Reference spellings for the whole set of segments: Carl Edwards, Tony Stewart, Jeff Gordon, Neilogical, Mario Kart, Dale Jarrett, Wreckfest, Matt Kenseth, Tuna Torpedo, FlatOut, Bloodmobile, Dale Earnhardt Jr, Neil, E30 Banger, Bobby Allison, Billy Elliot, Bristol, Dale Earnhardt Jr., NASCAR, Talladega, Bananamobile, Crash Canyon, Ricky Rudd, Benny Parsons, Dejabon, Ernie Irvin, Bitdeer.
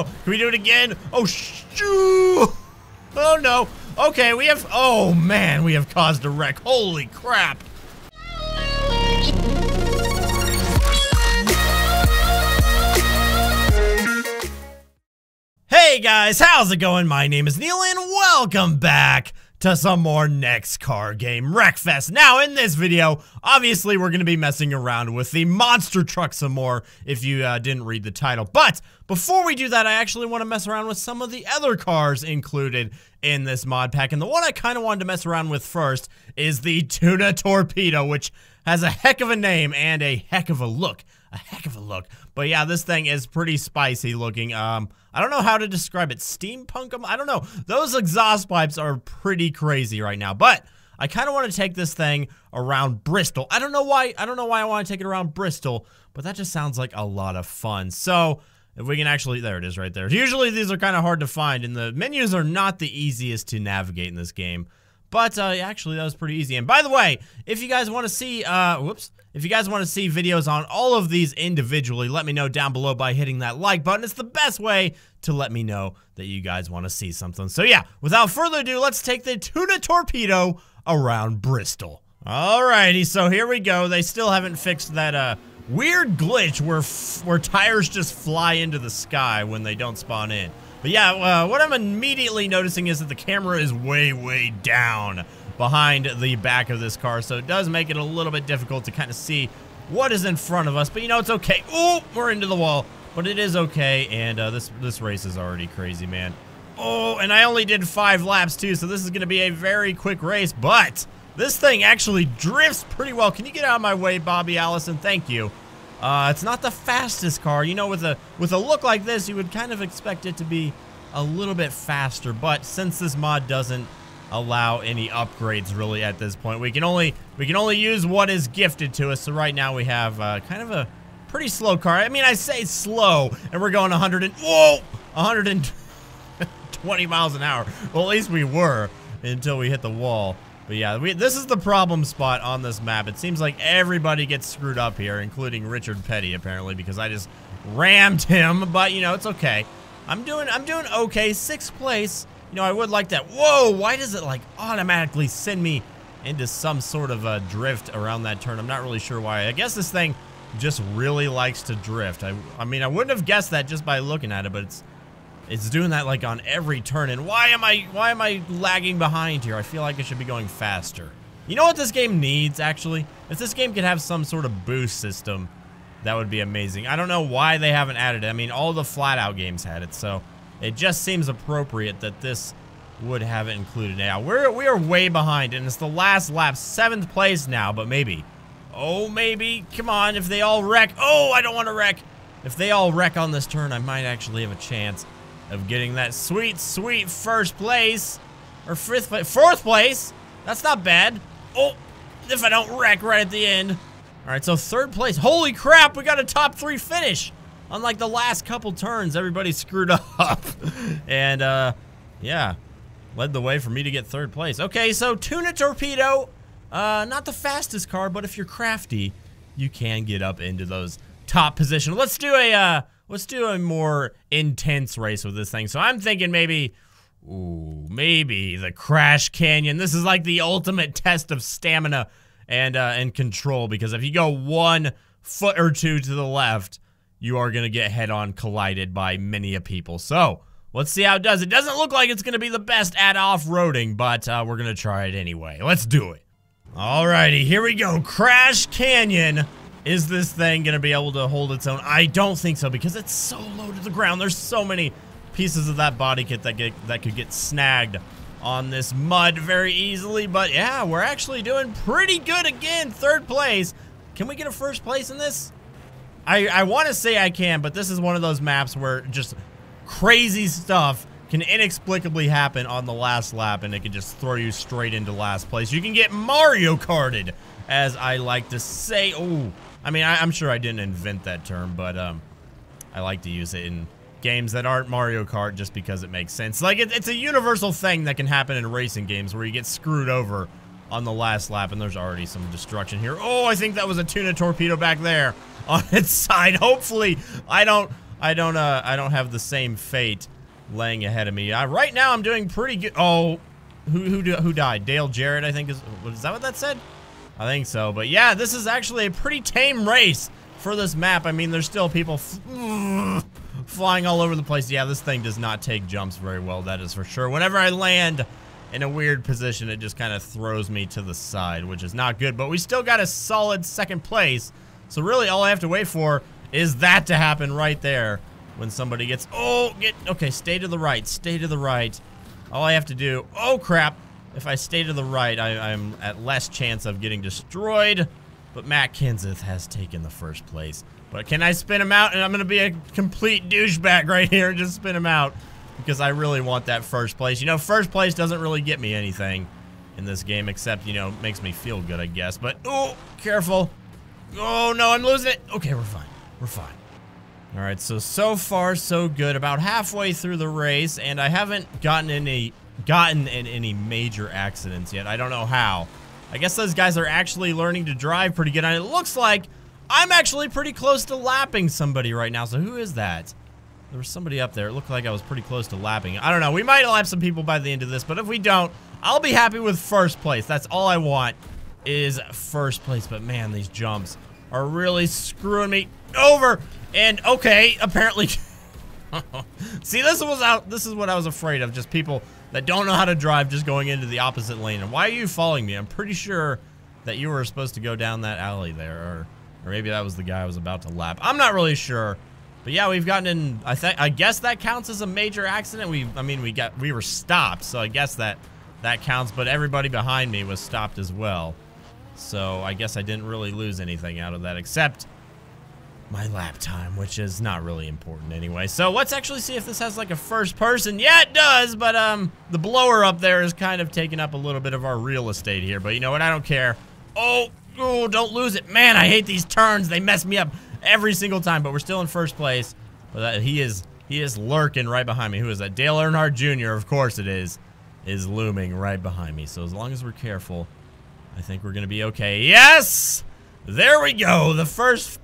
Can we do it again? Oh, shoo! Oh, no. Okay, we have... Oh, man, we have caused a wreck. Holy crap. Hey, guys. How's it going? My name is Neil, and welcome back to some more NASCAR game, Wreckfest. Now, in this video, obviously, we're going to be messing around with the monster truck some more, if you didn't read the title. But before we do that, I actually want to mess around with some of the other cars included in this mod pack. And the one I kind of wanted to mess around with first is the Tuna Torpedo, which has a heck of a name and a heck of a look. A heck of a look. But yeah, this thing is pretty spicy looking. I don't know how to describe it. Steampunk? I don't know. Those exhaust pipes are pretty crazy right now. But I kind of want to take this thing around Bristol. I don't know why. I don't know why I want to take it around Bristol, but that just sounds like a lot of fun. So if we can actually, there it is right there. Usually these are kind of hard to find, and the menus are not the easiest to navigate in this game. But actually, that was pretty easy. And by the way, if you guys want to see, if you guys want to see videos on all of these individually, let me know down below by hitting that like button. It's the best way to let me know that you guys want to see something. So yeah, without further ado, let's take the Tuna Torpedo around Bristol. Alrighty, so here we go. They still haven't fixed that weird glitch where tires just fly into the sky when they don't spawn in. But yeah, what I'm immediately noticing is that the camera is way, way down behind the back of this car. So it does make it a little bit difficult to kind of see what is in front of us. But, you know, it's okay. Ooh, we're into the wall. But it is okay. And this race is already crazy, man. Oh, and I only did 5 laps, too. So this is going to be a very quick race. But this thing actually drifts pretty well. Can you get out of my way, Bobby Allison? Thank you. It's not the fastest car. You know, with a look like this, you would kind of expect it to be a little bit faster. But since this mod doesn't allow any upgrades really at this point, we can only use what is gifted to us. So right now we have kind of a pretty slow car. I mean, I say slow, and we're going 120 miles an hour. Well, at least we were until we hit the wall. But yeah, this is the problem spot on this map. It seems like everybody gets screwed up here, including Richard Petty, apparently, because I just rammed him. But, you know, it's okay. I'm doing okay. 6th place. You know, I would like that. Whoa, why does it, like, automatically send me into some sort of a drift around that turn? I'm not really sure why. I guess this thing just really likes to drift. I mean, I wouldn't have guessed that just by looking at it, but it's doing that like on every turn. And why am I lagging behind here? I feel like I should be going faster. You know what this game needs, actually? If this game could have some sort of boost system, that would be amazing. I don't know why they haven't added it. I mean, all the flat-out games had it, so it just seems appropriate that this would have it included. Now, we are way behind, and it's the last lap, 7th place now, but maybe. Oh, maybe. Come on, if they all wreck. Oh, I don't want to wreck. If they all wreck on this turn, I might actually have a chance of getting that sweet, sweet 1st place. Or 5th place. 4th place! That's not bad. Oh, if I don't wreck right at the end. Alright, so 3rd place. Holy crap, we got a top 3 finish! Unlike the last couple turns, everybody screwed up. And, yeah. Led the way for me to get 3rd place. Okay, so Tuna Torpedo. Not the fastest car, but if you're crafty, you can get up into those top positions. Let's do a, let's do a more intense race with this thing. So I'm thinking maybe, ooh, maybe the Crash Canyon. This is like the ultimate test of stamina and control, because if you go 1 foot or two to the left, you are going to get head-on collided by many a people. So let's see how it does. It doesn't look like it's going to be the best at off-roading, but we're going to try it anyway. Let's do it. Alrighty, here we go. Crash Canyon. Is this thing going to be able to hold its own? I don't think so, because it's so low to the ground. There's so many pieces of that body kit that could get snagged on this mud very easily. But yeah, we're actually doing pretty good again. 3rd place. Can we get a 1st place in this? I want to say I can, but this is one of those maps where just crazy stuff can inexplicably happen on the last lap, and it can just throw you straight into last place. You can get Mario Karted, as I like to say. Oh, I mean, I'm sure I didn't invent that term, but I like to use it in games that aren't Mario Kart just because it makes sense. Like, it's a universal thing that can happen in racing games where you get screwed over on the last lap, and there's already some destruction here. Oh, I think that was a Tuna Torpedo back there on its side. Hopefully, I don't I don't have the same fate laying ahead of me. Right now I'm doing pretty good. Oh, who died? Dale Jarrett, I think is that what that said? I think so. But yeah, this is actually a pretty tame race for this map. I mean, there's still people flying all over the place. Yeah, this thing does not take jumps very well, that is for sure. Whenever I land in a weird position, it just kind of throws me to the side, which is not good. But we still got a solid second place. So really all I have to wait for is that to happen right there when somebody gets... Oh, okay, stay to the right. Stay to the right. All I have to do... Oh, crap. If I stay to the right, I'm at less chance of getting destroyed. But Matt Kenseth has taken the first place. But can I spin him out? And I'm going to be a complete douchebag right here and just spin him out, because I really want that first place. You know, first place doesn't really get me anything in this game except, you know, makes me feel good, I guess. But, oh, careful. Oh, no, I'm losing it. Okay, we're fine. We're fine. All right, so far, so good. About halfway through the race, and I haven't gotten in any major accidents yet. I don't know how. I guess those guys are actually learning to drive pretty good. And it looks like I'm actually pretty close to lapping somebody right now. So who is that? There was somebody up there. It looked like I was pretty close to lapping. I don't know. We might lap some people by the end of this, but if we don't, I'll be happy with first place. That's all I want is first place. But man, these jumps are really screwing me over. And okay, apparently see, this is what I was afraid of, just people that don't know how to drive just going into the opposite lane. And why are you following me? I'm pretty sure that you were supposed to go down that alley there, or maybe that was the guy I was about to lap. I'm not really sure. But yeah, we've gotten in, I guess that counts as a major accident. We were stopped, so I guess that counts, but everybody behind me was stopped as well. So I guess I didn't really lose anything out of that except my lap time, which is not really important anyway. So let's actually see if this has like a first person. Yeah, it does, but the blower up there is kind of taking up a little bit of our real estate here. But you know what? I don't care. Oh, don't lose it. Man, I hate these turns. They mess me up every single time. But we're still in first place. But he is lurking right behind me. Who is that? Dale Earnhardt Jr. Of course it is looming right behind me. So as long as we're careful, I think we're gonna be okay. Yes, there we go. The first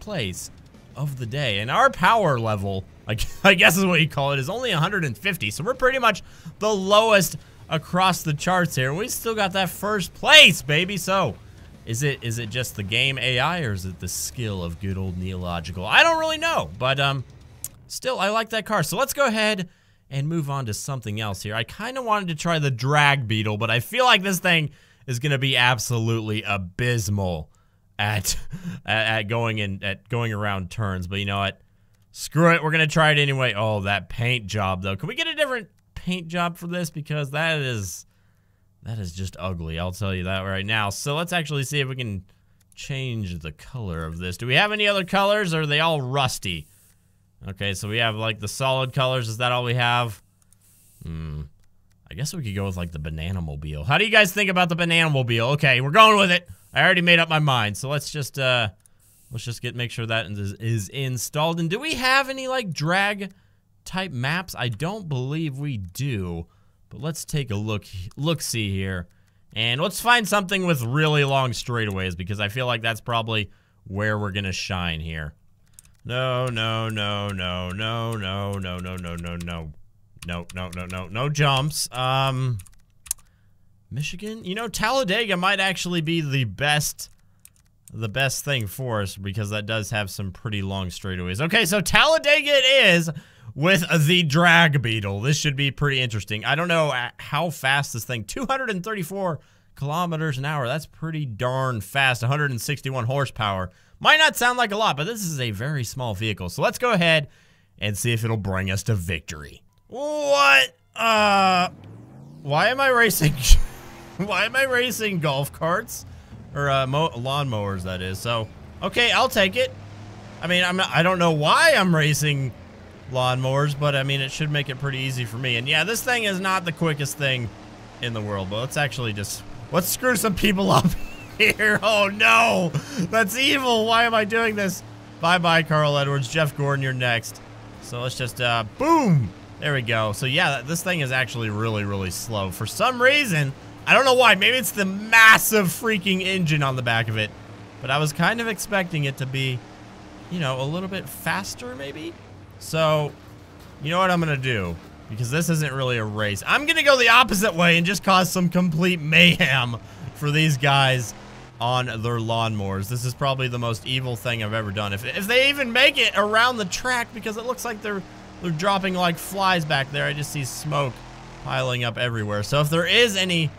place of the day. And our power level, I guess is what you call it, is only 150. So we're pretty much the lowest across the charts here. We still got that first place, baby. So is it just the game AI, or is it the skill of good old Neological? I don't really know, but still, I like that car. So let's go ahead and move on to something else here. I kind of wanted to try the drag beetle, but I feel like this thing is going to be absolutely abysmal at going around turns. But you know what? Screw it. We're going to try it anyway. Oh, that paint job though. Can we get a different paint job for this? Because that is just ugly. I'll tell you that right now. So let's actually see if we can change the color of this. Do we have any other colors, or are they all rusty? Okay, so we have like the solid colors. Is that all we have? I guess we could go with like the Bananamobile. How do you guys think about the Bananamobile? Okay, we're going with it. I already made up my mind, so let's just make sure that is installed. And do we have any like drag type maps? I don't believe we do, but let's take a look-see here, and let's find something with really long straightaways, because I feel like that's probably where we're gonna shine here. No jumps. Michigan? You know, Talladega might actually be the best thing for us, because that does have some pretty long straightaways. Okay, so Talladega it is with the drag beetle. This should be pretty interesting. I don't know how fast this thing, 234 kilometers an hour. That's pretty darn fast. 161 horsepower. Might not sound like a lot, but this is a very small vehicle. So let's go ahead and see if it'll bring us to victory. What? Why am I racing... Why am I racing golf carts? Or lawnmowers, that is. So, okay, I'll take it. I mean, I don't know why I'm racing lawnmowers, but I mean, it should make it pretty easy for me. And yeah, this thing is not the quickest thing in the world, but let's screw some people up here. Oh no, that's evil. Why am I doing this? Bye-bye, Carl Edwards. Jeff Gordon, you're next. So let's just, boom. There we go. So yeah, this thing is actually really, really slow for some reason. I don't know why. Maybe it's the massive freaking engine on the back of it. But I was kind of expecting it to be you know, a little bit faster maybe. So, you know what I'm going to do? Because this isn't really a race. I'm going to go the opposite way and just cause some complete mayhem for these guys on their lawnmowers. This is probably the most evil thing I've ever done. If they even make it around the track, because it looks like they're dropping like flies back there. I just see smoke piling up everywhere. So if there is any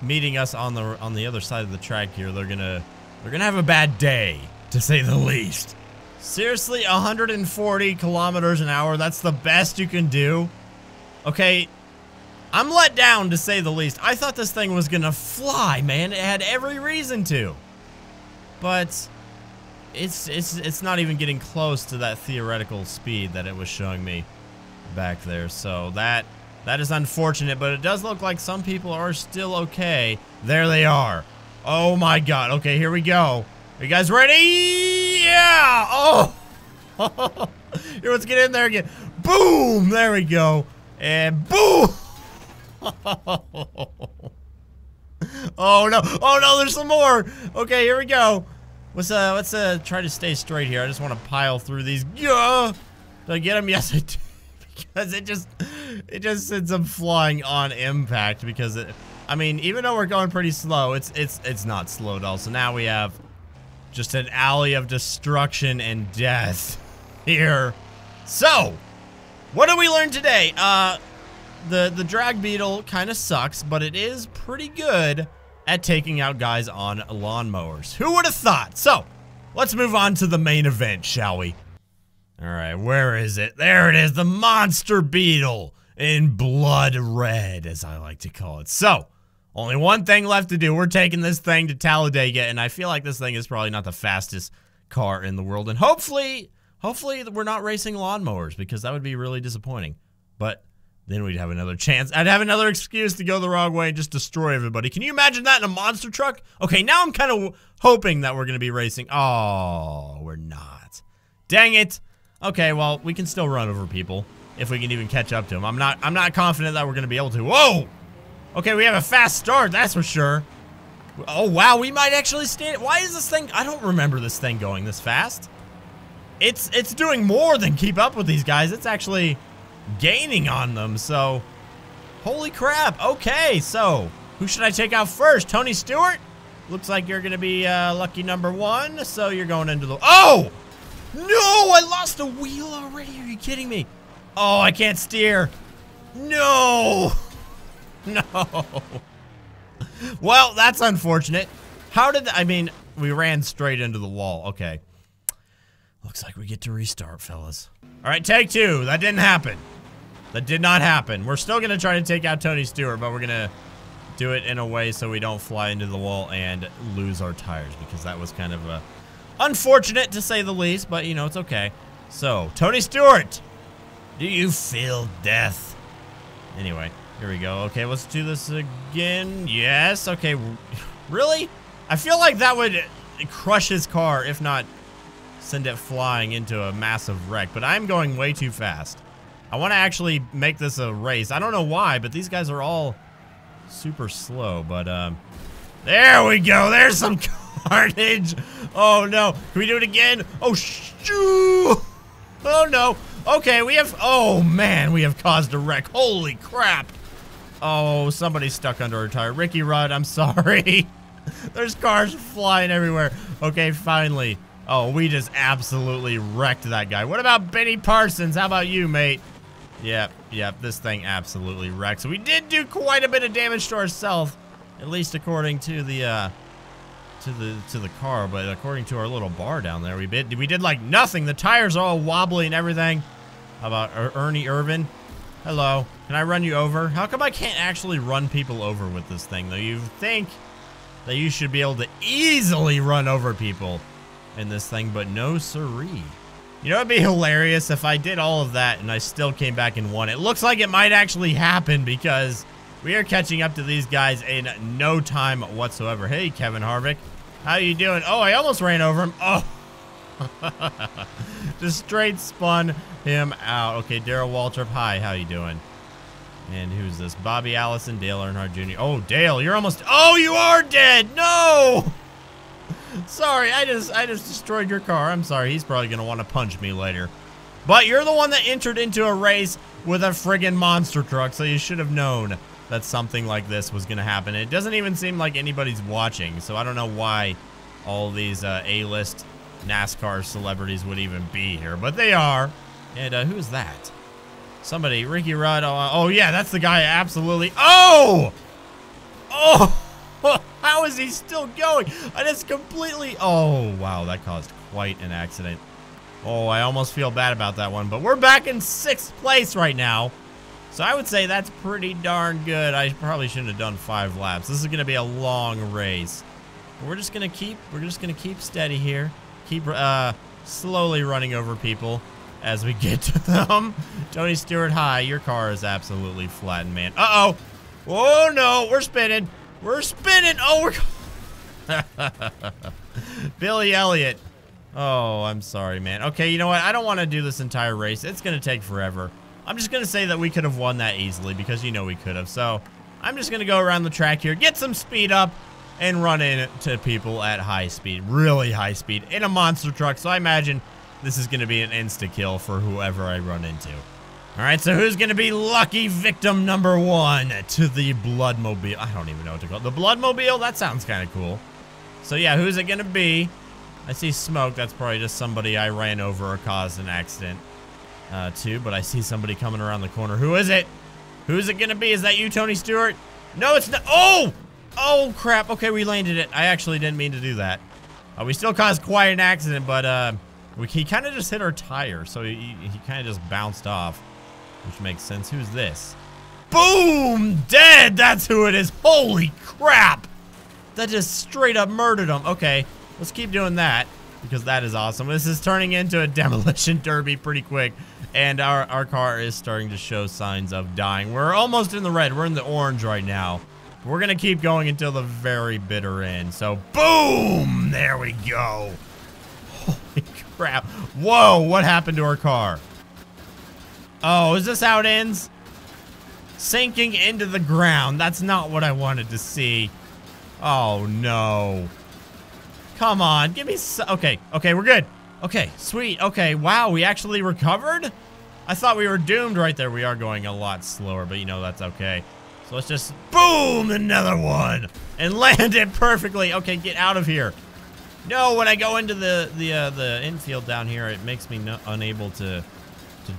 meeting us on the other side of the track here, they're gonna have a bad day, to say the least. Seriously, 140 kilometers an hour, that's the best you can do? Okay, I'm let down, to say the least. I thought this thing was gonna fly, man. It had every reason to. But it's not even getting close to that theoretical speed that it was showing me back there. So that is unfortunate, but it does look like some people are still okay. There they are. Oh my god. Okay, here we go. Are you guys ready? Yeah! Oh! Here, let's get in there again. Boom! There we go. And boom! Oh no. Oh no, there's some more. Okay, here we go. Let's try to stay straight here. I just want to pile through these. Yeah! Did I get them? Yes, I did. Because it just sends them flying on impact. Because it, I mean, even though we're going pretty slow, it's not slow at all. So now we have just an alley of destruction and death here. So, what did we learn today? The drag beetle kind of sucks, but it is pretty good at taking out guys on lawnmowers. Who would have thought? So, let's move on to the main event, shall we? All right, where is it? There it is, the monster beetle in blood red, as I like to call it. So, only one thing left to do. We're taking this thing to Talladega, and I feel like this thing is probably not the fastest car in the world. And hopefully we're not racing lawnmowers, because that would be really disappointing. But then we'd have another chance. I'd have another excuse to go the wrong way and just destroy everybody. Can you imagine that in a monster truck? Okay, now I'm kind of hoping that we're going to be racing. Oh, we're not. Dang it. Okay, well, we can still run over people if we can even catch up to them. I'm not confident that we're gonna be able to. Whoa! Okay, we have a fast start, that's for sure. Oh wow, we might actually stand. Why is this thing? I don't remember this thing going this fast. It's doing more than keep up with these guys. It's actually gaining on them. So, holy crap! Okay, so who should I take out first? Tony Stewart? Looks like you're gonna be lucky number one. So you're going into the. Oh! No, I lost the wheel already. Are you kidding me? Oh, I can't steer. No. No. Well, that's unfortunate. How did I mean, we ran straight into the wall. Okay. Looks like we get to restart, fellas. All right, take two. That didn't happen. That did not happen. We're still going to try to take out Tony Stewart, but we're going to do it in a way so we don't fly into the wall and lose our tires, because that was kind of a unfortunate, to say the least, but you know, it's okay. So, Tony Stewart, do you feel death? Anyway, here we go. Okay, let's do this again. Yes, okay. Really? I feel like that would crush his car, if not send it flying into a massive wreck, but I'm going way too fast. I want to actually make this a race. I don't know why, but these guys are all super slow, but there we go. There's some carnage. Oh no. Can we do it again? Oh shoo! Oh no. Okay, we have oh man, we have caused a wreck. Holy crap. Oh, somebody's stuck under a tire. Ricky Rudd, I'm sorry. There's cars flying everywhere. Okay, finally. Oh, we just absolutely wrecked that guy. What about Benny Parsons? How about you, mate? Yep, this thing absolutely wrecks. We did do quite a bit of damage to ourselves, at least according to the to the car, but according to our little bar down there, we did like nothing. The tires are all wobbly and everything. How about Ernie Irvin? Hello, can I run you over? How come I can't actually run people over with this thing though? You think that you should be able to easily run over people in this thing, but no siree. You know, it'd be hilarious if I did all of that and I still came back and won. It looks like it might actually happen, because we are catching up to these guys in no time whatsoever. Hey, Kevin Harvick. How you doing? Oh, I almost ran over him. Oh. Just straight spun him out. Okay, Daryl Waltrip. Hi, how you doing? And who's this? Bobby Allison, Dale Earnhardt Jr. Oh, Dale, you're almost... Oh, you are dead! No! Sorry, I just destroyed your car. I'm sorry. He's probably going to want to punch me later. But you're the one that entered into a race with a friggin' monster truck, so you should have known that something like this was going to happen. It doesn't even seem like anybody's watching, so I don't know why all these A-list NASCAR celebrities would even be here, but they are. And who's that? Somebody, Ricky Rudd. Oh, yeah, that's the guy. Absolutely. Oh! Oh! How is he still going? I just completely... Oh, wow, that caused quite an accident. Oh, I almost feel bad about that one, but we're back in 6th place right now. So I would say that's pretty darn good. I probably shouldn't have done 5 laps. This is going to be a long race. But we're just going to keep, steady here. Keep slowly running over people as we get to them. Tony Stewart, hi. Your car is absolutely flattened, man. Uh-oh. Oh, no, we're spinning. We're spinning. Oh, we're... Billy Elliot. Oh, I'm sorry, man. Okay, you know what? I don't want to do this entire race. It's going to take forever. I'm just going to say that we could have won that easily because, you know, we could have. So I'm just going to go around the track here, get some speed up, and run into people at high speed, really high speed, in a monster truck. So I imagine this is going to be an insta-kill for whoever I run into. All right, so who's going to be lucky victim number one to the Bloodmobile? I don't even know what to call it. The Bloodmobile? That sounds kind of cool. So, yeah, who's it going to be? I see smoke. That's probably just somebody I ran over or caused an accident to, but I see somebody coming around the corner. Who is it? Who's it going to be? Is that you, Tony Stewart? No, it's not. Oh! Oh, crap. Okay, we landed it. I actually didn't mean to do that. We still caused quite an accident, but he kind of just hit our tire, so he kind of just bounced off, which makes sense. Who's this? Boom! Dead! That's who it is. Holy crap! That just straight up murdered him. Okay. Let's keep doing that because that is awesome. This is turning into a demolition derby pretty quick. And our car is starting to show signs of dying. We're almost in the red. We're in the orange right now. We're going to keep going until the very bitter end. So, boom! There we go. Holy crap. Whoa, what happened to our car? Oh, is this how it ends? Sinking into the ground. That's not what I wanted to see. Oh, no. Come on, give me some. Okay, okay, we're good. Okay, sweet. Okay, wow, we actually recovered? I thought we were doomed right there. We are going a lot slower, but you know that's okay. So let's just boom another one and land it perfectly. Okay, get out of here. No, when I go into the infield down here, it makes me unable to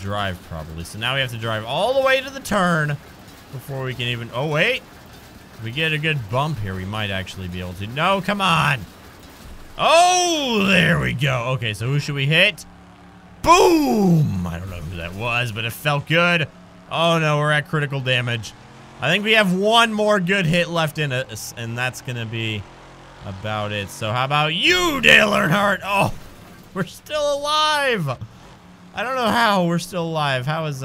drive properly. So now we have to drive all the way to the turn before we can even. Oh wait, if we get a good bump here, we might actually be able to. No, come on. Oh, there we go. Okay, so who should we hit? Boom! I don't know who that was, but it felt good. Oh, no, we're at critical damage. I think we have one more good hit left in us, and that's going to be about it. So how about you, Dale Earnhardt? Oh, we're still alive. I don't know how we're still alive. How's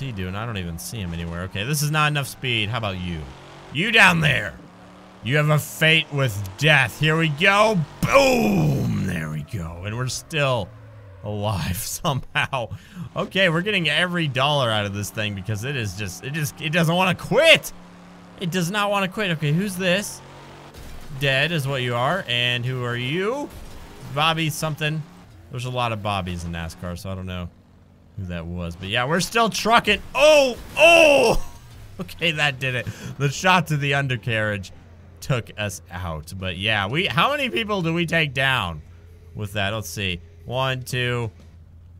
he doing? I don't even see him anywhere. Okay, this is not enough speed. How about you? You down there. You have a fate with death. Here we go. Boom. There we go. And we're still alive somehow. Okay, we're getting every dollar out of this thing because it is just, it doesn't want to quit. It does not want to quit. Okay, who's this? Dead is what you are. And who are you? Bobby something. There's a lot of Bobbies in NASCAR, so I don't know who that was. But yeah, we're still trucking. Oh, oh. Okay, that did it. The shot to the undercarriage took us out. But yeah, how many people do we take down with that? Let's see. 1, 2,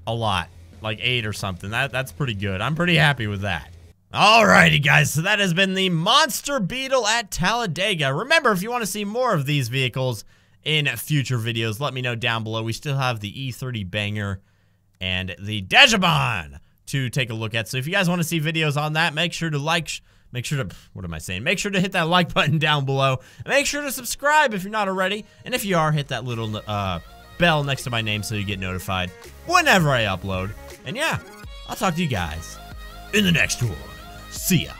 a lot. Like 8 or something. That's pretty good. I'm pretty happy with that. Alrighty, guys. So that has been the Monster Beetle at Talladega. Remember, if you want to see more of these vehicles in future videos, let me know down below. We still have the E30 Banger and the Dejabon to take a look at. So if you guys want to see videos on that, make sure to Make sure to hit that like button down below. And make sure to subscribe if you're not already. And if you are, hit that little bell next to my name so you get notified whenever I upload. And yeah, I'll talk to you guys in the next one. See ya.